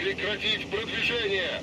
Прекратить продвижение!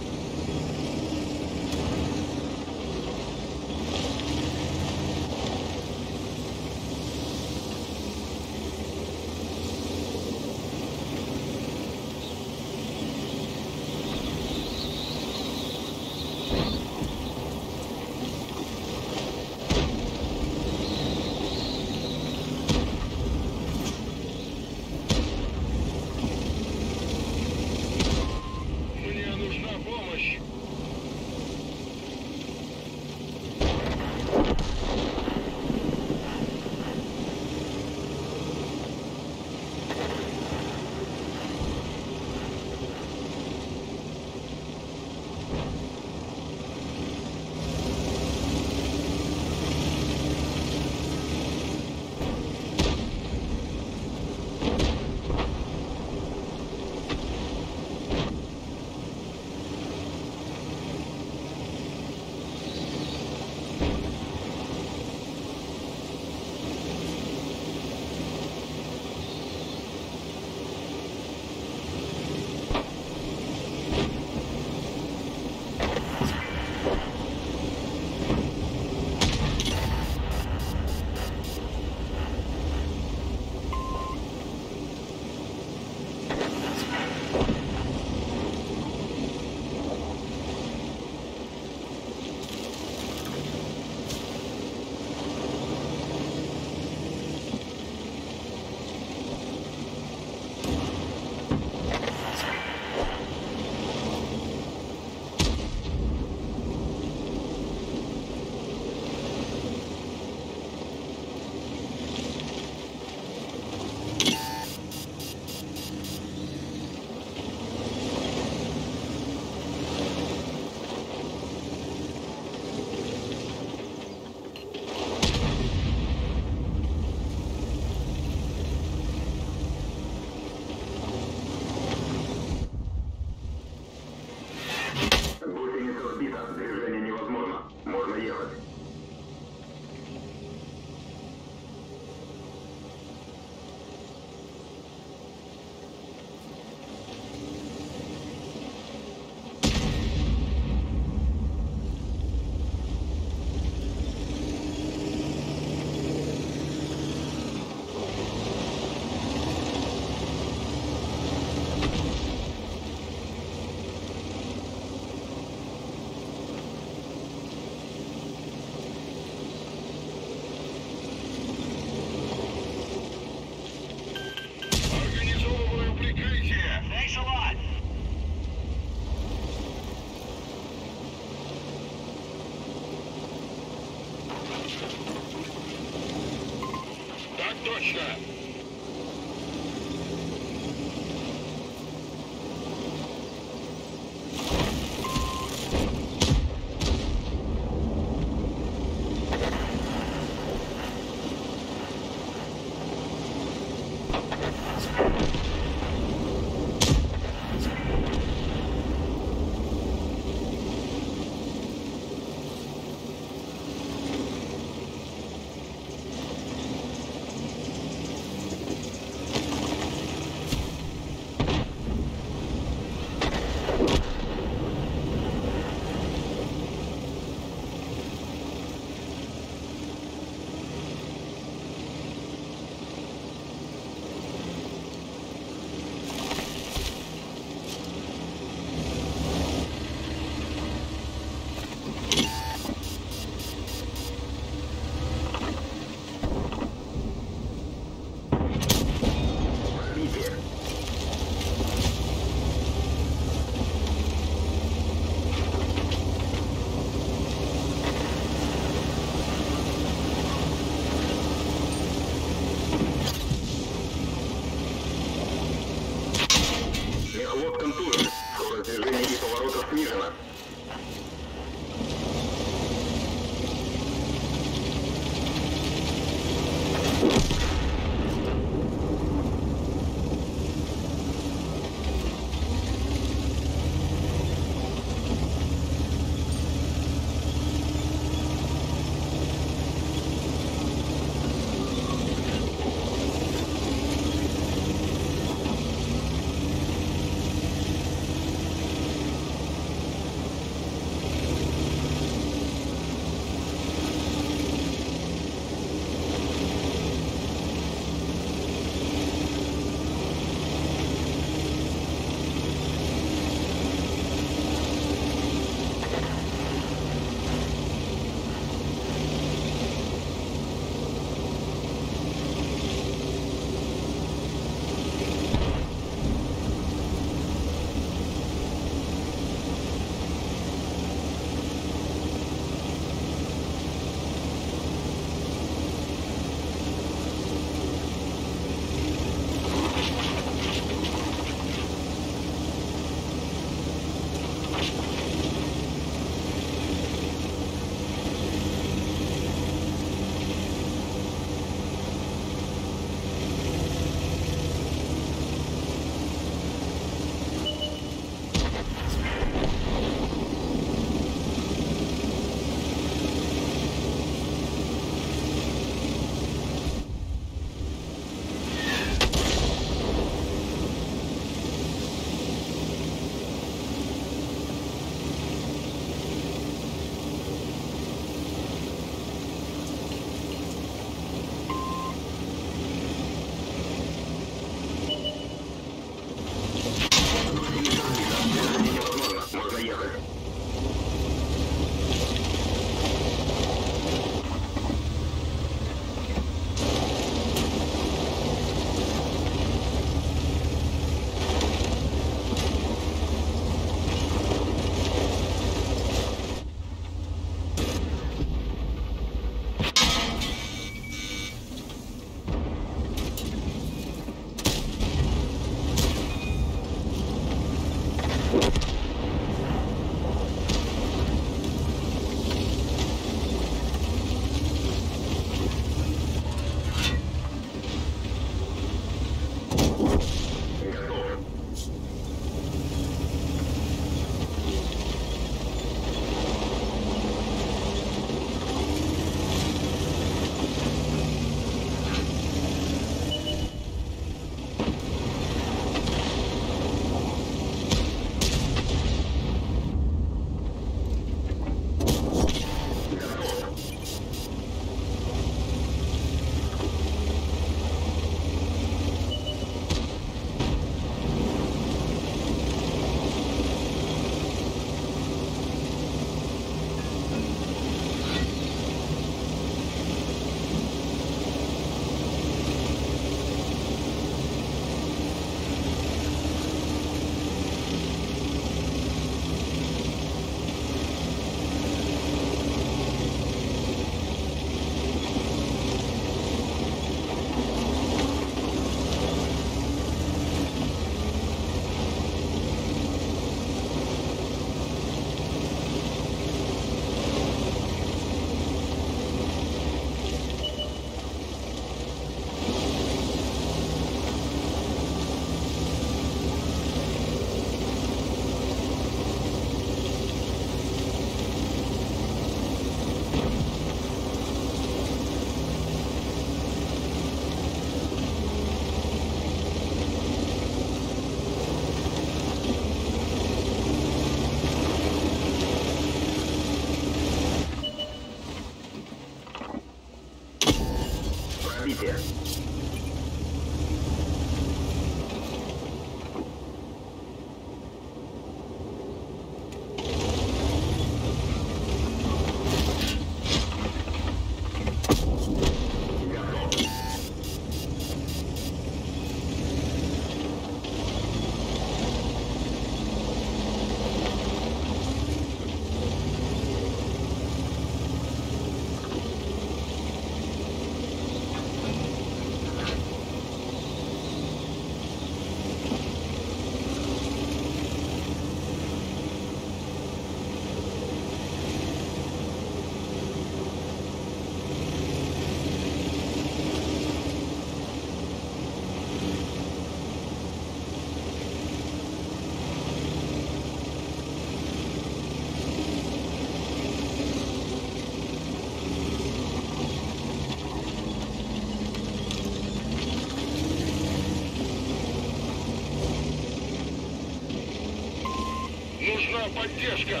нужна поддержка.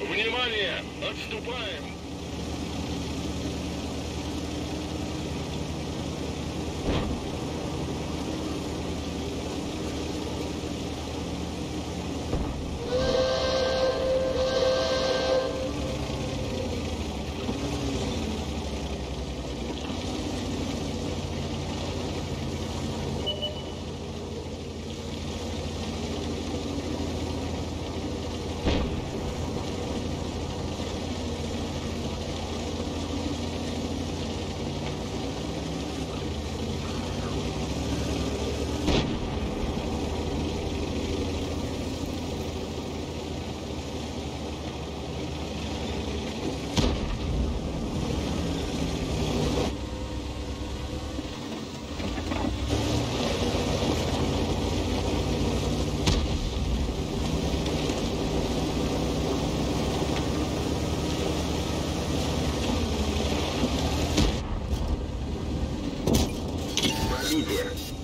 Внимание! Отступаем! Here.